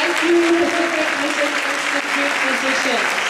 Thank you, Pacific Music Institute musicians.